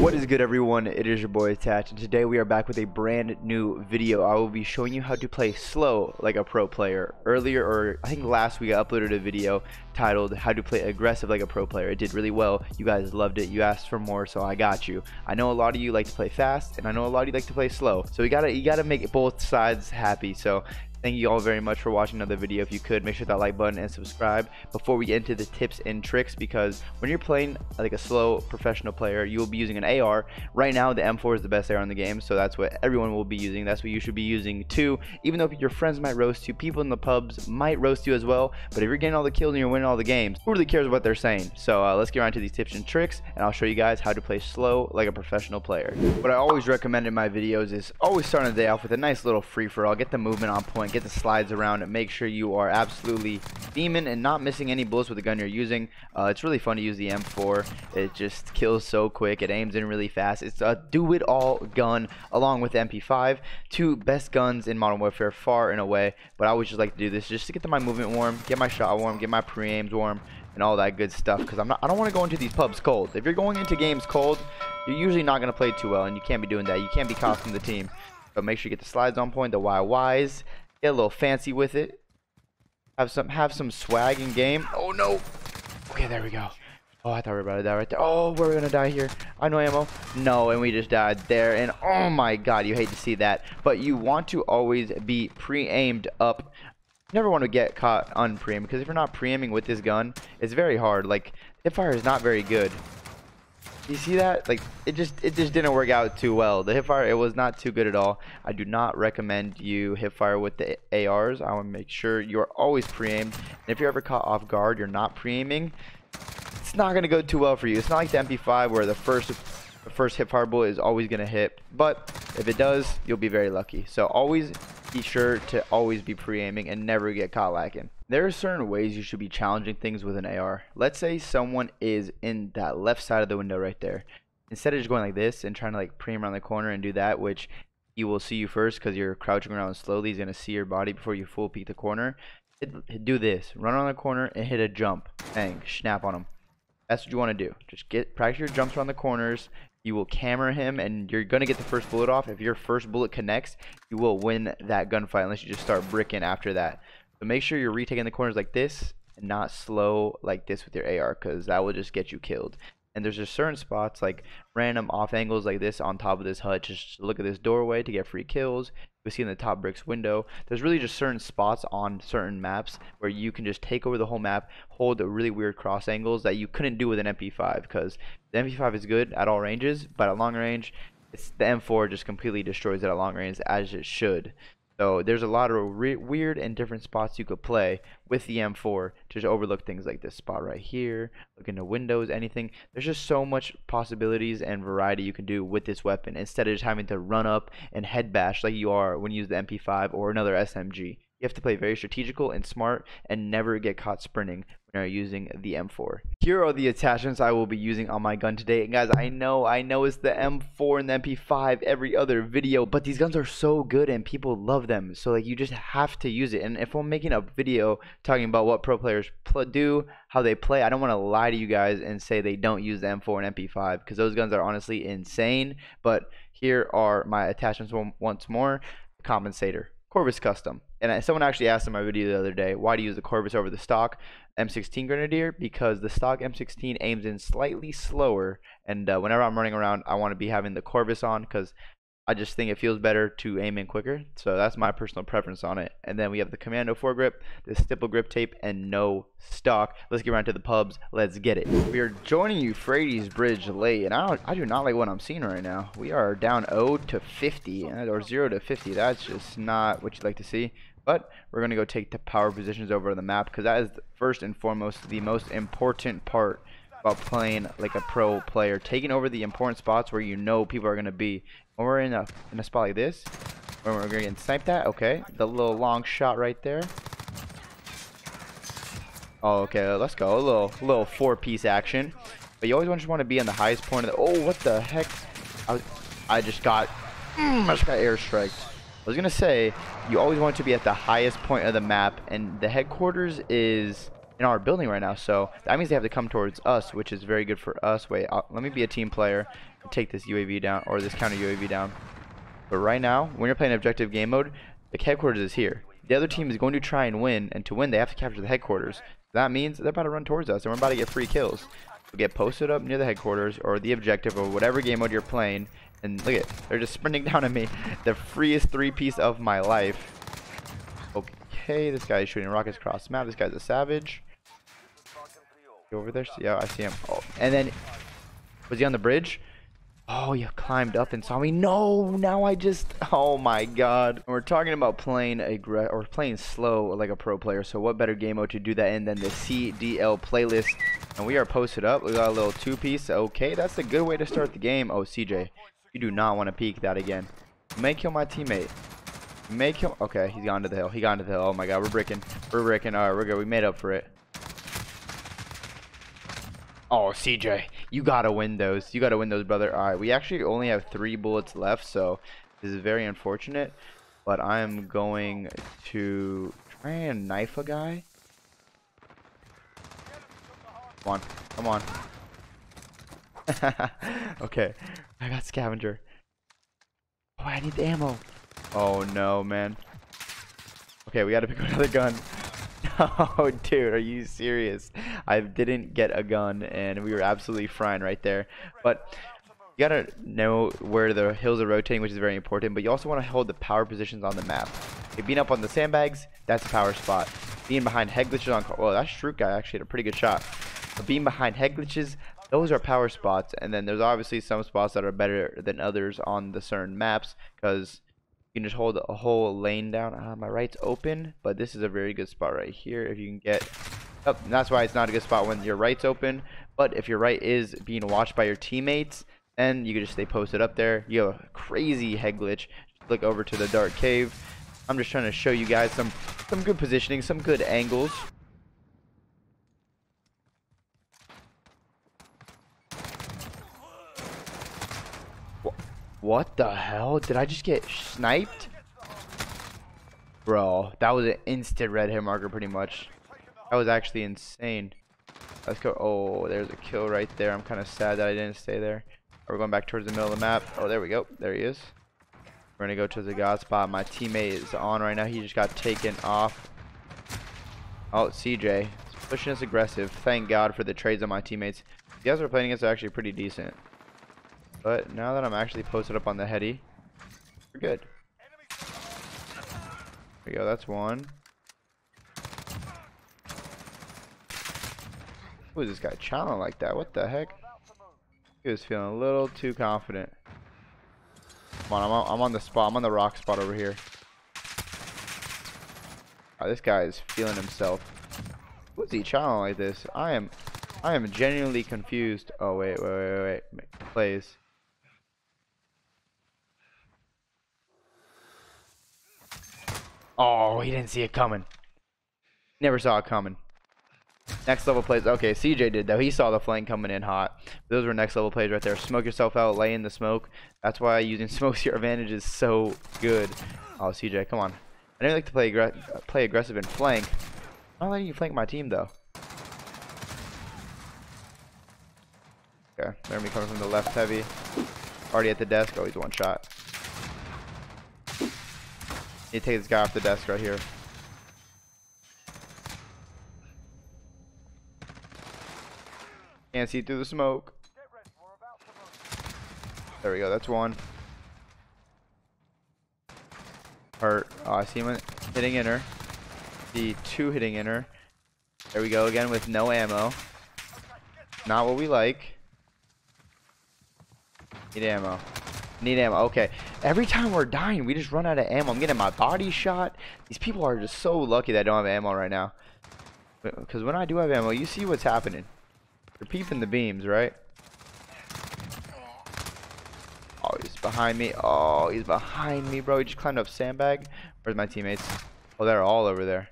What is good, everyone? It is your boy Attach, and today we are back with a brand new video. I will be showing you how to play slow like a pro player. Earlier, or I think last week, I uploaded a video titled how to play aggressive like a pro player. It did really well. You guys loved it. You asked for more, so I got you. I know a lot of you like to play fast, and I know a lot of you like to play slow, so you gotta make both sides happy. So thank you all very much for watching another video. If you could, make sure that like button and subscribe before we get into the tips and tricks, because when you're playing like a slow professional player, you will be using an AR. Right now, the M4 is the best AR in the game, so that's what everyone will be using. That's what you should be using too. Even though your friends might roast you, people in the pubs might roast you as well, but if you're getting all the kills and you're winning all the games, who really cares what they're saying? So let's get right into these tips and tricks, and I'll show you guys how to play slow like a professional player. What I always recommend in my videos is always starting the day off with a nice little free-for-all. Get the movement on point, get the slides around, and make sure you are absolutely beaming and not missing any bullets with the gun you're using. It's really fun to use the M4. It just kills so quick, it aims in really fast. It's a do-it-all gun along with MP5, two best guns in Modern Warfare far and away. But I always just like to do this just to get my movement warm, get my shot warm, get my pre-aims warm, and all that good stuff, because I don't want to go into these pubs cold. If you're going into games cold, you're usually not going to play too well, and you can't be doing that. You can't be costing the team. So make sure you get the slides on point, the YYs. Get a little fancy with it. Have some swag in game. Oh no. Okay, there we go. Oh, I thought we were about to die right there. Oh, we're gonna die here. I know ammo. No, and we just died there. And oh my god, you hate to see that. But you want to always be pre-aimed up. You never want to get caught unpre-aimed, because if you're not pre-aiming with this gun, it's very hard. Like, hip fire is not very good. You see that? Like, it just didn't work out too well. The hipfire, it was not too good at all. I do not recommend you hipfire with the ARs. I want to make sure you're always pre-aimed. And if you're ever caught off guard, you're not pre-aiming, it's not going to go too well for you. It's not like the MP5 where the first hipfire bullet is always going to hit. But if it does, you'll be very lucky. So always be sure to always be pre-aiming and never get caught lacking. There are certain ways you should be challenging things with an AR. Let's say someone is in that left side of the window right there. Instead of just going like this and trying to like pre-aim around the corner and do that, which he will see you first because you're crouching around slowly. He's going to see your body before you full peek the corner. Do this. Run around the corner and hit a jump. Bang. Snap on him. That's what you want to do. Just practice your jumps around the corners. You will camera him, and you're going to get the first bullet off. If your first bullet connects, you will win that gunfight unless you just start bricking after that. So make sure you're retaking the corners like this and not slow like this with your AR, because that will just get you killed. And there's just certain spots, like random off angles like this on top of this hut. Just look at this doorway to get free kills. You'll see in the top bricks window. There's really just certain spots on certain maps where you can just take over the whole map, hold the really weird cross angles that you couldn't do with an MP5, because the MP5 is good at all ranges, but at long range, it's the M4 just completely destroys it at long range, as it should. So there's a lot of weird and different spots you could play with the M4 to just overlook things like this spot right here. Look into windows, anything. There's just so much possibilities and variety you can do with this weapon instead of just having to run up and head bash like you are when you use the MP5 or another SMG. You have to play very strategical and smart and never get caught sprinting when you're using the M4. Here are the attachments I will be using on my gun today. And guys, I know it's the M4 and the MP5 every other video, but these guns are so good and people love them. So like, you just have to use it. And if I'm making a video talking about what pro players do, how they play, I don't want to lie to you guys and say they don't use the M4 and MP5, because those guns are honestly insane. But here are my attachments once more. Compensator. Corvus Custom. And someone actually asked in my video the other day, why do you use the Corvus over the stock M16 Grenadier? Because the stock M16 aims in slightly slower, and whenever I'm running around, I want to be having the Corvus on, because I just think it feels better to aim in quicker. So that's my personal preference on it. And then we have the Commando foregrip, the stipple grip tape, and no stock. Let's get right to the pubs. Let's get it. We are joining Euphrates Bridge late, and I do not like what I'm seeing right now. We are down 0 to 50 or 0 to 50. That's just not what you'd like to see. But we're going to go take the power positions over the map, because that is first and foremost the most important part about playing like a pro player. Taking over the important spots where you know people are going to be. When we're in a spot like this, when we're going to get sniped at, okay, the little long shot right there. Oh, okay, let's go. A little four-piece action. But you always just want to be on the highest point of the... Oh, what the heck? I just got airstriked. I was gonna say, you always want to be at the highest point of the map, and the headquarters is in our building right now, so that means they have to come towards us, which is very good for us. Wait, let me be a team player and take this UAV down, or this counter UAV down. But right now, when you're playing objective game mode, the headquarters is here. The other team is going to try and win, and to win, they have to capture the headquarters. That means they're about to run towards us, and we're about to get free kills. We'll get posted up near the headquarters, or the objective, or whatever game mode you're playing, and look at, they're just sprinting down at me. The freest three-piece of my life. Okay, this guy is shooting rockets across the map. This guy's a savage. Over there, yeah, I see him. Oh, and then, was he on the bridge? Oh, you climbed up and saw me. No, now I just, oh my god. We're talking about playing playing slow like a pro player, so what better game mode to do that in than the CDL playlist? And we are posted up. We got a little two-piece. Okay, that's a good way to start the game. Oh, CJ, you do not want to peek that again. May kill my teammate. May kill. Okay, he's gone to the hill. He gone to the hill. Oh my god, we're bricking. We're bricking. All right, we're good. We made up for it. Oh, CJ, you gotta win those. You gotta win those, brother. All right, we actually only have 3 bullets left, so this is very unfortunate. But I am going to try and knife a guy. Come on, come on. Okay, I got scavenger. Oh, I need the ammo. Oh no, man. Okay, we gotta pick another gun. Oh, dude, are you serious? I didn't get a gun, and we were absolutely frying right there. But you gotta know where the hills are rotating, which is very important, but you also want to hold the power positions on the map. Okay, being up on the sandbags, that's a power spot. Being behind head glitches on... Well, that Shroot guy actually had a pretty good shot. But being behind head glitches, those are power spots, and then there's obviously some spots that are better than others on the certain maps, because... You can just hold a whole lane down. My right's open, but this is a very good spot right here. If you can get up, and that's why it's not a good spot when your right's open. But if your right is being watched by your teammates, then you can just stay posted up there. You have a crazy head glitch. Just look over to the dark cave. I'm just trying to show you guys some good positioning, some good angles. What the hell? Did I just get sniped? Bro, that was an instant red hit marker pretty much. That was actually insane. Let's go. Oh, there's a kill right there. I'm kind of sad that I didn't stay there. We're going back towards the middle of the map. Oh, there we go. There he is. We're going to go to the god spot. My teammate is on right now. He just got taken off. Oh, CJ. He's pushing us aggressive. Thank God for the trades on my teammates. The guys we're playing against are actually pretty decent. But now that I'm actually posted up on the heady, we're good. There we go, that's one. Who is this guy channeling like that? What the heck? He was feeling a little too confident. Come on, I'm on the spot. I'm on the rock spot over here. Oh, this guy is feeling himself. What's he channeling like this? I am genuinely confused. Oh, wait. Plays. Oh, he didn't see it coming. Never saw it coming. Next level plays. Okay, CJ did, though. He saw the flame coming in hot. Those were next level plays right there. Smoke yourself out. Lay in the smoke. That's why using smoke to your advantage is so good. Oh, CJ, come on. I don't like to play aggressive and flank. I'm not letting you flank my team, though. Okay, they're gonna be coming from the left heavy. Already at the desk. Oh, he's one shot. Need to take this guy off the desk right here. Can't see through the smoke. There we go, that's one. Hurt. Oh, I see him hitting inner. The two hitting inner. There we go again with no ammo. Not what we like. Need ammo. Need ammo. Okay. Every time we're dying, we just run out of ammo. I'm getting my body shot. These people are just so lucky that I don't have ammo right now. Because when I do have ammo, you see what's happening. They're peeping the beams, right? Oh, he's behind me. Oh, he's behind me, bro. He just climbed up sandbag. Where's my teammates? Oh, they're all over there.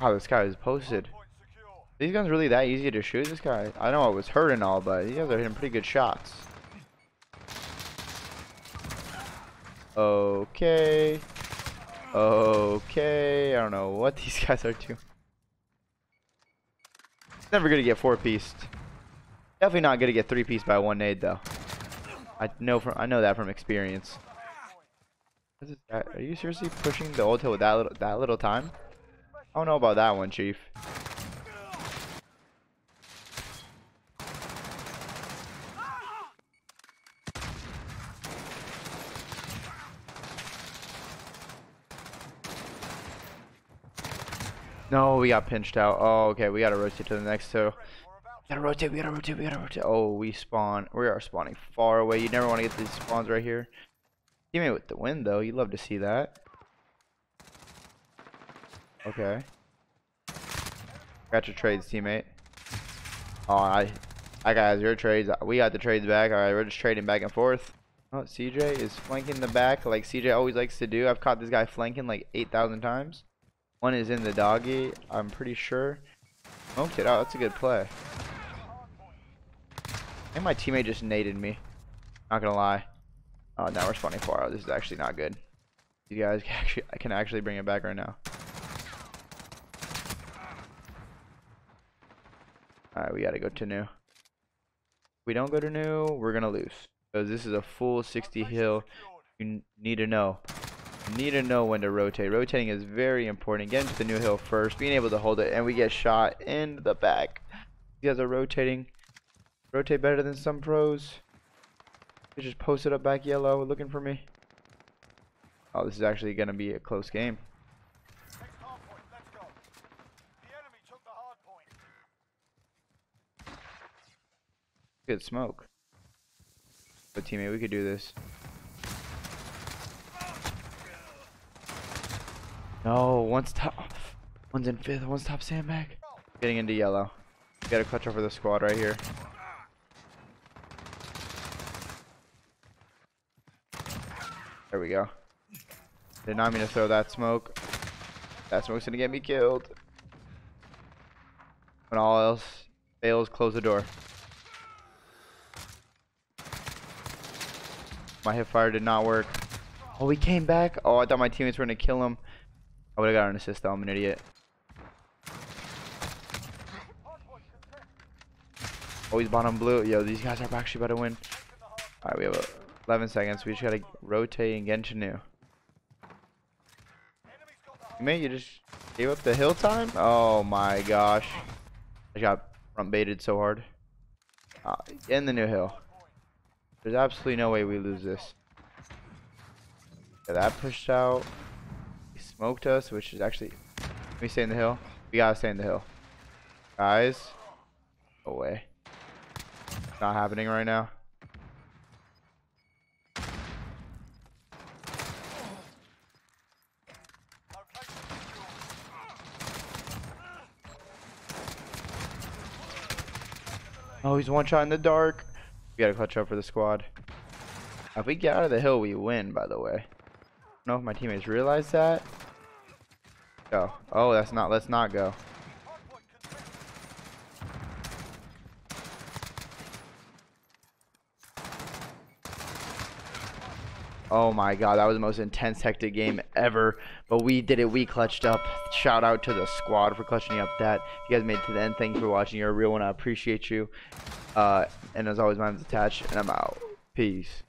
Wow, this guy is posted. These guns really that easy to shoot? This guy, I know I was hurt and all, but these guys are hitting pretty good shots. Okay. Okay. I don't know what these guys are doing. It's never gonna get four-pieced. Definitely not gonna get three-pieced by one nade though. I know that from experience. Are you seriously pushing the ult hill with that little time? I don't know about that one, Chief. No, we got pinched out. Oh, okay, we gotta rotate to the next two. We gotta rotate. Oh, we spawn. We are spawning far away. You never want to get these spawns right here. Teammate with the win, though. You'd love to see that. Okay. Got your trades, teammate. Alright. I got your trades. We got the trades back. Alright, we're just trading back and forth. Oh, CJ is flanking the back like CJ always likes to do. I've caught this guy flanking like 8,000 times. One is in the doggy, I'm pretty sure. Smoked it out. That's a good play. I think my teammate just naded me. Not gonna lie. Oh, now we're spawning far out. This is actually not good. You guys can actually bring it back right now. Alright, we gotta go to new. If we don't go to new, we're gonna lose. So this is a full 60 hill. You need to know. Need to know when to rotate. Rotating is very important. Getting to the new hill first, being able to hold it, and we get shot in the back. You guys are rotating. Rotate better than some pros. They just posted up back yellow looking for me. Oh, this is actually going to be a close game. Good smoke. But teammate, we could do this. No, one's in fifth, one's top sandbag. Getting into yellow. Got a clutch over the squad right here. There we go. Did not mean to throw that smoke. That smoke's gonna get me killed. When all else fails, close the door. My hip fire did not work. Oh, we came back. Oh, I thought my teammates were gonna kill him. I would've got an assist though, I'm an idiot. Oh, he's bottom blue. Yo, these guys are actually about to win. Alright, we have 11 seconds. We just gotta rotate and get into new. Mate, you just gave up the hill time? Oh my gosh. I got front baited so hard. In the new hill. There's absolutely no way we lose this. Yeah, that pushed out. Smoked us, which is actually. Can we stay in the hill? We gotta stay in the hill. Guys. No way. It's not happening right now. Oh, he's one shot in the dark. We gotta clutch up for the squad. If we get out of the hill, we win, by the way. I don't know if my teammates realize that. Go. Oh, that's not. Let's not go. Oh my god, that was the most intense, hectic game ever. But we did it. We clutched up. Shout out to the squad for clutching up that. If you guys made it to the end, thank you for watching. You're a real one. I appreciate you. And as always, my name's Attach, and I'm out. Peace.